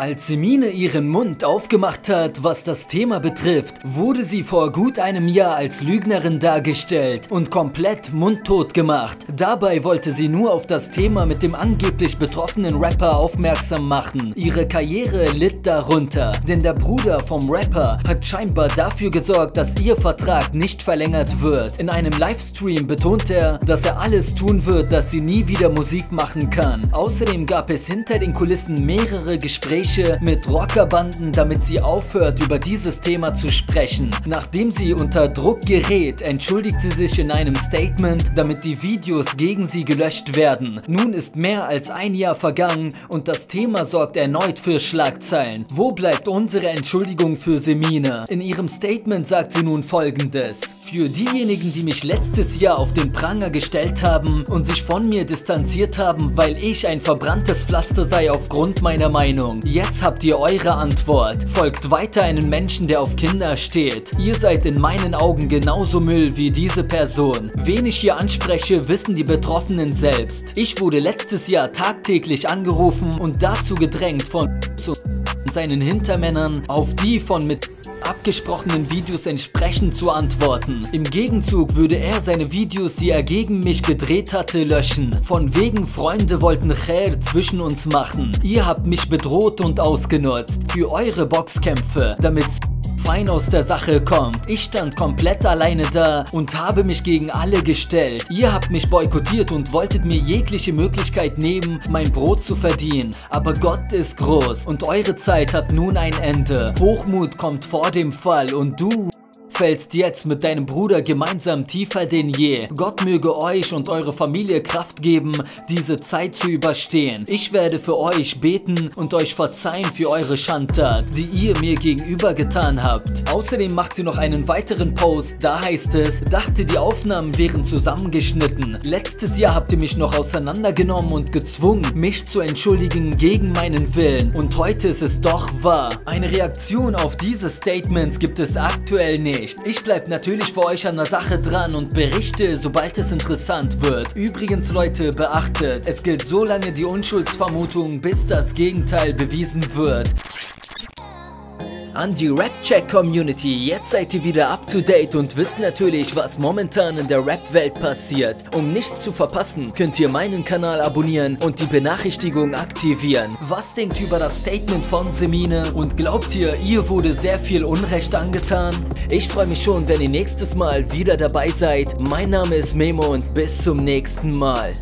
Als Zemine ihren Mund aufgemacht hat, was das Thema betrifft, wurde sie vor gut einem Jahr als Lügnerin dargestellt und komplett mundtot gemacht. Dabei wollte sie nur auf das Thema mit dem angeblich betroffenen Rapper aufmerksam machen. Ihre Karriere litt darunter, denn der Bruder vom Rapper hat scheinbar dafür gesorgt, dass ihr Vertrag nicht verlängert wird. In einem Livestream betont er, dass er alles tun wird, dass sie nie wieder Musik machen kann. Außerdem gab es hinter den Kulissen mehrere Gespräche mit Rockerbanden, damit sie aufhört, über dieses Thema zu sprechen. Nachdem sie unter Druck gerät, entschuldigt sie sich in einem Statement, damit die Videos gegen sie gelöscht werden. Nun ist mehr als ein Jahr vergangen und das Thema sorgt erneut für Schlagzeilen. Wo bleibt unsere Entschuldigung für Zemine? In ihrem Statement sagt sie nun Folgendes: Für diejenigen, die mich letztes Jahr auf den Pranger gestellt haben und sich von mir distanziert haben, weil ich ein verbranntes Pflaster sei aufgrund meiner Meinung. Jetzt habt ihr eure Antwort. Folgt weiter einem Menschen, der auf Kinder steht. Ihr seid in meinen Augen genauso Müll wie diese Person. Wen ich hier anspreche, wissen die Betroffenen selbst. Ich wurde letztes Jahr tagtäglich angerufen und dazu gedrängt von seinen Hintermännern, auf die von mit abgesprochenen Videos entsprechend zu antworten. Im Gegenzug würde er seine Videos, die er gegen mich gedreht hatte, löschen. Von wegen Freunde wollten Khair zwischen uns machen. Ihr habt mich bedroht und ausgenutzt für eure Boxkämpfe, damit fein aus der Sache kommt. Ich stand komplett alleine da und habe mich gegen alle gestellt. Ihr habt mich boykottiert und wolltet mir jegliche Möglichkeit nehmen, mein Brot zu verdienen. Aber Gott ist groß und eure Zeit hat nun ein Ende. Hochmut kommt vor dem Fall und du fällst jetzt mit deinem Bruder gemeinsam tiefer denn je. Gott möge euch und eure Familie Kraft geben, diese Zeit zu überstehen. Ich werde für euch beten und euch verzeihen für eure Schandtat, die ihr mir gegenüber getan habt. Außerdem macht sie noch einen weiteren Post, da heißt es: Dachte, die Aufnahmen wären zusammengeschnitten. Letztes Jahr habt ihr mich noch auseinandergenommen und gezwungen, mich zu entschuldigen gegen meinen Willen. Und heute ist es doch wahr. Eine Reaktion auf diese Statements gibt es aktuell nicht. Ich bleibe natürlich für euch an der Sache dran und berichte, sobald es interessant wird. Übrigens, Leute, beachtet, es gilt so lange die Unschuldsvermutung, bis das Gegenteil bewiesen wird. An die Rap-Check-Community: Jetzt seid ihr wieder up to date und wisst natürlich, was momentan in der Rap-Welt passiert. Um nichts zu verpassen, könnt ihr meinen Kanal abonnieren und die Benachrichtigung aktivieren. Was denkt ihr über das Statement von Zemine? Und glaubt ihr, ihr wurde sehr viel Unrecht angetan? Ich freue mich schon, wenn ihr nächstes Mal wieder dabei seid. Mein Name ist Memo und bis zum nächsten Mal.